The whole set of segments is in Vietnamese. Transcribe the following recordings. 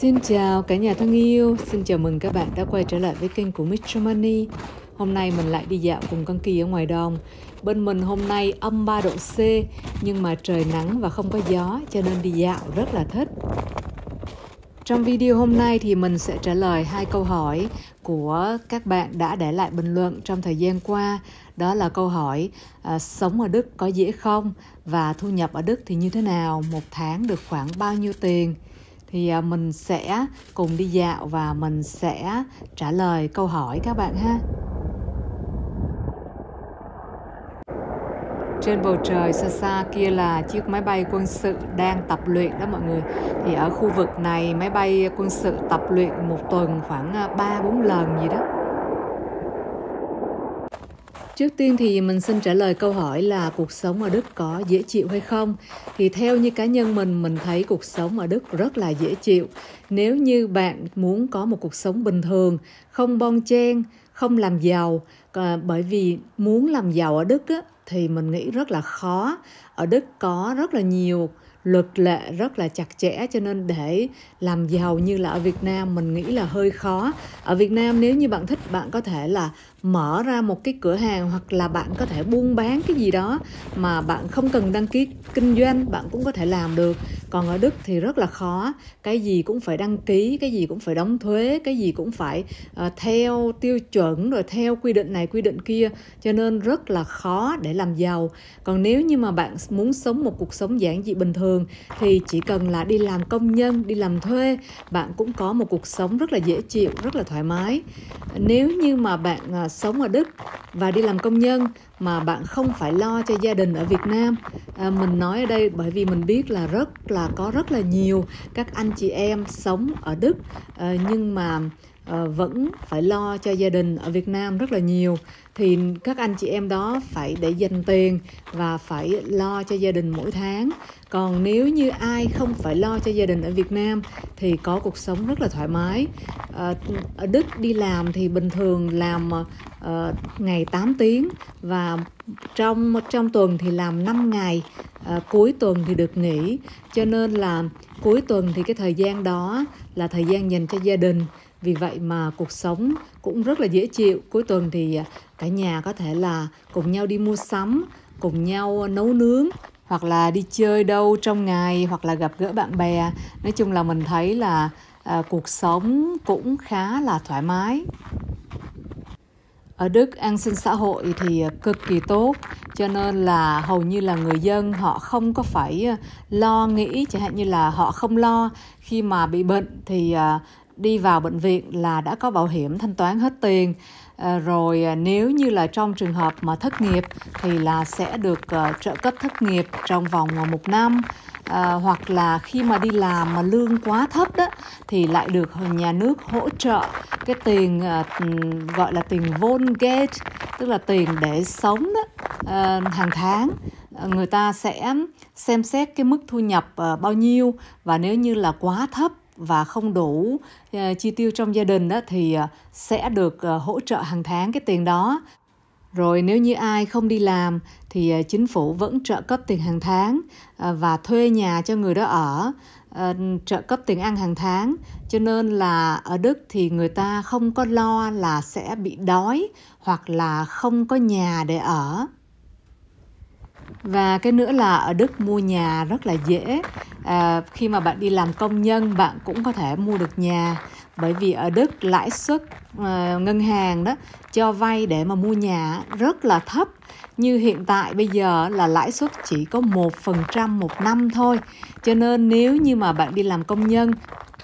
Xin chào cả nhà thân yêu, xin chào mừng các bạn đã quay trở lại với kênh của MiG Germany. Hôm nay mình lại đi dạo cùng con Kỳ ở ngoài đồng. Bên mình hôm nay âm 3 độ C, nhưng mà trời nắng và không có gió cho nên đi dạo rất là thích. Trong video hôm nay thì mình sẽ trả lời 2 câu hỏi của các bạn đã để lại bình luận trong thời gian qua. Đó là câu hỏi sống ở Đức có dễ không? Và thu nhập ở Đức thì như thế nào? Một tháng được khoảng bao nhiêu tiền? Thì mình sẽ cùng đi dạo và mình sẽ trả lời câu hỏi các bạn ha. Trên bầu trời xa xa kia là chiếc máy bay quân sự đang tập luyện đó mọi người. Thì ở khu vực này máy bay quân sự tập luyện một tuần khoảng 3-4 lần gì đó. Trước tiên thì mình xin trả lời câu hỏi là cuộc sống ở Đức có dễ chịu hay không? Thì theo như cá nhân mình thấy cuộc sống ở Đức rất là dễ chịu. Nếu như bạn muốn có một cuộc sống bình thường, không bon chen, không làm giàu, bởi vì muốn làm giàu ở Đức á, thì mình nghĩ rất là khó. Ở Đức có rất là nhiều luật lệ rất là chặt chẽ cho nên để làm giàu như là ở Việt Nam mình nghĩ là hơi khó. Ở Việt Nam nếu như bạn thích bạn có thể là mở ra một cái cửa hàng hoặc là bạn có thể buôn bán cái gì đó mà bạn không cần đăng ký kinh doanh bạn cũng có thể làm được. Còn ở Đức thì rất là khó, cái gì cũng phải đăng ký, cái gì cũng phải đóng thuế, cái gì cũng phải theo tiêu chuẩn rồi theo quy định này quy định kia cho nên rất là khó để làm giàu. Còn nếu như mà bạn muốn sống một cuộc sống giản dị bình thường thì chỉ cần là đi làm công nhân, đi làm thuê, bạn cũng có một cuộc sống rất là dễ chịu, rất là thoải mái. Nếu như mà bạn sống ở Đức và đi làm công nhân mà bạn không phải lo cho gia đình ở Việt Nam, mình nói ở đây bởi vì mình biết là có rất là nhiều các anh chị em sống ở Đức nhưng mà vẫn phải lo cho gia đình ở Việt Nam rất là nhiều. Thì các anh chị em đó phải để dành tiền và phải lo cho gia đình mỗi tháng. Còn nếu như ai không phải lo cho gia đình ở Việt Nam thì có cuộc sống rất là thoải mái. Ở Đức đi làm thì bình thường làm ngày 8 tiếng và trong tuần thì làm 5 ngày, cuối tuần thì được nghỉ. Cho nên là cuối tuần thì cái thời gian đó là thời gian dành cho gia đình. Vì vậy mà cuộc sống cũng rất là dễ chịu. Cuối tuần thì cả nhà có thể là cùng nhau đi mua sắm, cùng nhau nấu nướng, hoặc là đi chơi đâu trong ngày, hoặc là gặp gỡ bạn bè. Nói chung là mình thấy là cuộc sống cũng khá là thoải mái. Ở Đức an sinh xã hội thì cực kỳ tốt cho nên là hầu như là người dân họ không có phải lo nghĩ, chẳng hạn như là họ không lo khi mà bị bệnh thì đi vào bệnh viện là đã có bảo hiểm thanh toán hết tiền. Rồi nếu như là trong trường hợp mà thất nghiệp thì là sẽ được trợ cấp thất nghiệp trong vòng 1 năm. Hoặc là khi mà đi làm mà lương quá thấp đó thì lại được nhà nước hỗ trợ cái tiền gọi là tiền Wohngeld, tức là tiền để sống đó, hàng tháng. Người ta sẽ xem xét cái mức thu nhập bao nhiêu và nếu như là quá thấp và không đủ chi tiêu trong gia đình đó, thì sẽ được hỗ trợ hàng tháng cái tiền đó. Rồi nếu như ai không đi làm thì chính phủ vẫn trợ cấp tiền hàng tháng và thuê nhà cho người đó ở, trợ cấp tiền ăn hàng tháng. Cho nên là ở Đức thì người ta không có lo là sẽ bị đói hoặc là không có nhà để ở. Và cái nữa là ở Đức mua nhà rất là dễ. Khi mà bạn đi làm công nhân bạn cũng có thể mua được nhà. Bởi vì ở Đức lãi suất ngân hàng đó cho vay để mà mua nhà rất là thấp. Như hiện tại bây giờ là lãi suất chỉ có 1% một năm thôi. Cho nên nếu như mà bạn đi làm công nhân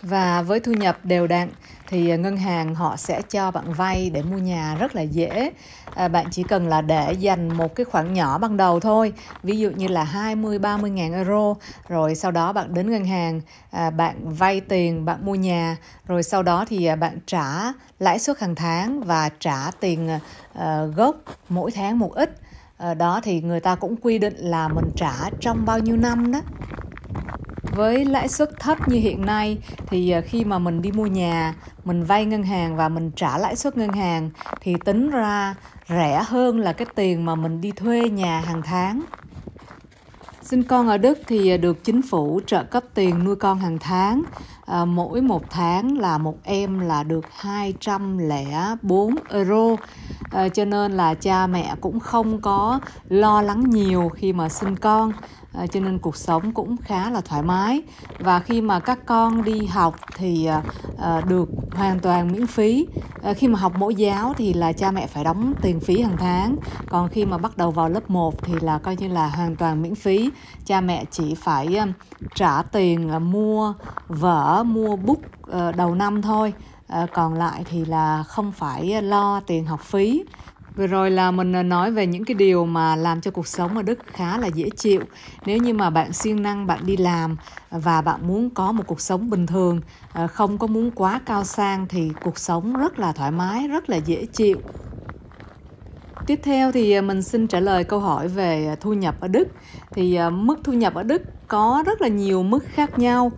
và với thu nhập đều đặn thì ngân hàng họ sẽ cho bạn vay để mua nhà rất là dễ. Bạn chỉ cần là để dành một cái khoản nhỏ ban đầu thôi, ví dụ như là 20-30 ngàn euro. Rồi sau đó bạn đến ngân hàng, bạn vay tiền, bạn mua nhà. Rồi sau đó thì bạn trả lãi suất hàng tháng và trả tiền gốc mỗi tháng một ít. Đó thì người ta cũng quy định là mình trả trong bao nhiêu năm đó. Với lãi suất thấp như hiện nay thì khi mà mình đi mua nhà, mình vay ngân hàng và mình trả lãi suất ngân hàng thì tính ra rẻ hơn là cái tiền mà mình đi thuê nhà hàng tháng. Sinh con ở Đức thì được chính phủ trợ cấp tiền nuôi con hàng tháng. Mỗi một tháng là một em là được 204 euro. Cho nên là cha mẹ cũng không có lo lắng nhiều khi mà sinh con. Cho nên cuộc sống cũng khá là thoải mái. Và khi mà các con đi học thì được hoàn toàn miễn phí. Khi mà học mẫu giáo thì là cha mẹ phải đóng tiền phí hàng tháng. Còn khi mà bắt đầu vào lớp 1 thì là coi như là hoàn toàn miễn phí. Cha mẹ chỉ phải trả tiền mua vở, mua bút đầu năm thôi. Còn lại thì là không phải lo tiền học phí. Vừa rồi là mình nói về những cái điều mà làm cho cuộc sống ở Đức khá là dễ chịu. Nếu như mà bạn siêng năng, bạn đi làm và bạn muốn có một cuộc sống bình thường, không có muốn quá cao sang thì cuộc sống rất là thoải mái, rất là dễ chịu. Tiếp theo thì mình xin trả lời câu hỏi về thu nhập ở Đức. Thì mức thu nhập ở Đức có rất là nhiều mức khác nhau.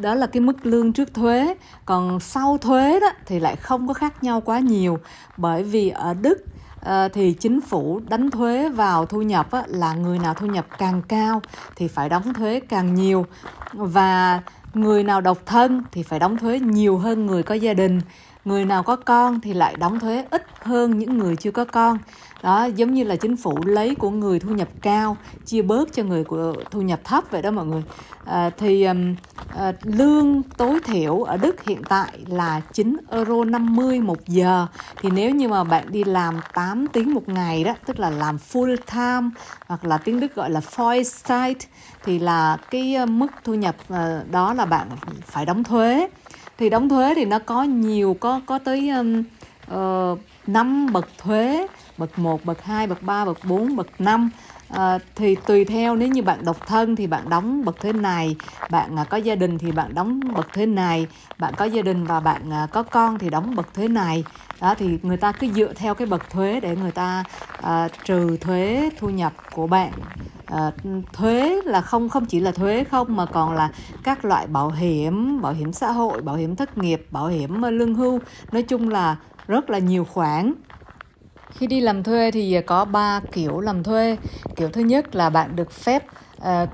Đó là cái mức lương trước thuế, còn sau thuế đó thì lại không có khác nhau quá nhiều, bởi vì ở Đức thì chính phủ đánh thuế vào thu nhập là người nào thu nhập càng cao thì phải đóng thuế càng nhiều, và người nào độc thân thì phải đóng thuế nhiều hơn người có gia đình, người nào có con thì lại đóng thuế ít hơn những người chưa có con. Đó, giống như là chính phủ lấy của người thu nhập cao chia bớt cho người của thu nhập thấp vậy đó mọi người. Lương tối thiểu ở Đức hiện tại là 9,50 euro một giờ. Thì nếu như mà bạn đi làm 8 tiếng một ngày đó, tức là làm full time hoặc là tiếng Đức gọi là Vollzeit, thì là cái mức thu nhập đó là bạn phải đóng thuế. Thì đóng thuế thì nó có nhiều, có tới 5 bậc thuế, bậc 1, bậc 2, bậc 3, bậc 4, bậc 5. Thì tùy theo, nếu như bạn độc thân thì bạn đóng bậc thuế này, bạn có gia đình thì bạn đóng bậc thuế này, bạn có gia đình và bạn có con thì đóng bậc thuế này. Đó, thì người ta cứ dựa theo cái bậc thuế để người ta trừ thuế thu nhập của bạn. Thuế là không chỉ là thuế không, mà còn là các loại bảo hiểm xã hội, bảo hiểm thất nghiệp, bảo hiểm lương hưu. Nói chung là rất là nhiều khoản. Khi đi làm thuê thì có 3 kiểu làm thuê. Kiểu thứ nhất là bạn được phép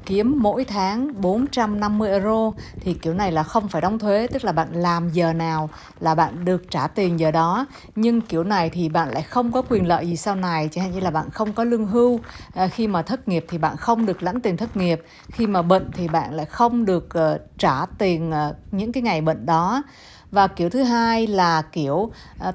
kiếm mỗi tháng 450 euro. Thì kiểu này là không phải đóng thuế, tức là bạn làm giờ nào là bạn được trả tiền giờ đó. Nhưng kiểu này thì bạn lại không có quyền lợi gì sau này. Chẳng hạn như là bạn không có lương hưu. Khi mà thất nghiệp thì bạn không được lãnh tiền thất nghiệp. Khi mà bệnh thì bạn lại không được trả tiền những cái ngày bệnh đó. Và kiểu thứ hai là kiểu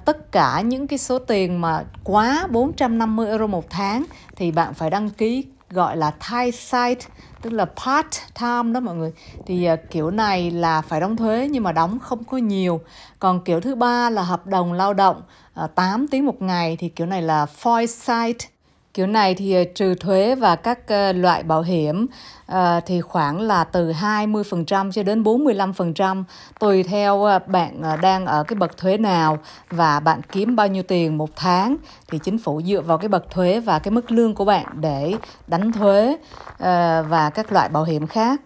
tất cả những cái số tiền mà quá 450 euro một tháng thì bạn phải đăng ký gọi là Teilzeit, tức là part time đó mọi người. Thì kiểu này là phải đóng thuế nhưng mà đóng không có nhiều. Còn kiểu thứ ba là hợp đồng lao động 8 tiếng một ngày, thì kiểu này là Vollzeit. Kiểu này thì trừ thuế và các loại bảo hiểm thì khoảng là từ 20% cho đến 45%, tùy theo bạn đang ở cái bậc thuế nào và bạn kiếm bao nhiêu tiền một tháng, thì chính phủ dựa vào cái bậc thuế và cái mức lương của bạn để đánh thuế và các loại bảo hiểm khác.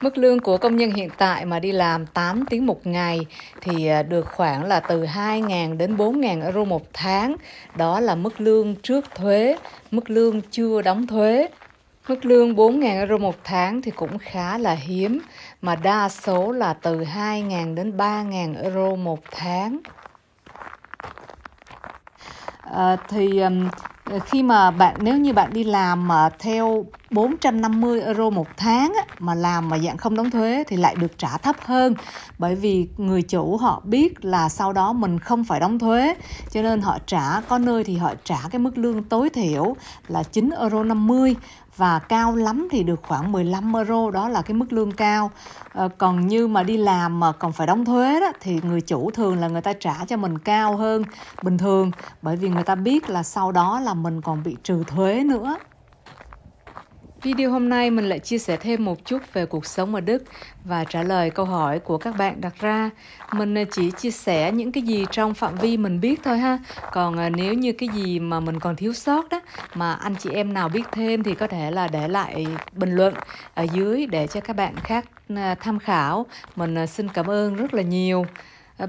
Mức lương của công nhân hiện tại mà đi làm 8 tiếng một ngày thì được khoảng là từ 2.000 đến 4.000 euro một tháng. Đó là mức lương trước thuế, mức lương chưa đóng thuế. Mức lương 4.000 euro một tháng thì cũng khá là hiếm, mà đa số là từ 2.000 đến 3.000 euro một tháng. Khi mà nếu như bạn đi làm mà theo 450 euro một tháng mà làm mà dạng không đóng thuế thì lại được trả thấp hơn, bởi vì người chủ họ biết là sau đó mình không phải đóng thuế, cho nên họ trả, có nơi thì họ trả cái mức lương tối thiểu là 9,50 euro và cao lắm thì được khoảng 15 euro, đó là cái mức lương cao. Còn như mà đi làm mà còn phải đóng thuế đó thì người chủ thường là người ta trả cho mình cao hơn bình thường, bởi vì người ta biết là sau đó là mình còn bị trừ thuế nữa. Video hôm nay mình lại chia sẻ thêm một chút về cuộc sống ở Đức và trả lời câu hỏi của các bạn đặt ra. Mình chỉ chia sẻ những cái gì trong phạm vi mình biết thôi ha. Còn nếu như cái gì mà mình còn thiếu sót đó mà anh chị em nào biết thêm thì có thể là để lại bình luận ở dưới để cho các bạn khác tham khảo. Mình xin cảm ơn rất là nhiều.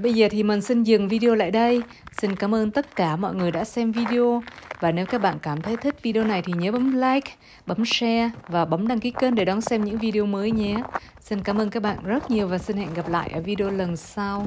Bây giờ thì mình xin dừng video lại đây. Xin cảm ơn tất cả mọi người đã xem video. Và nếu các bạn cảm thấy thích video này thì nhớ bấm like, bấm share và bấm đăng ký kênh để đón xem những video mới nhé. Xin cảm ơn các bạn rất nhiều và xin hẹn gặp lại ở video lần sau.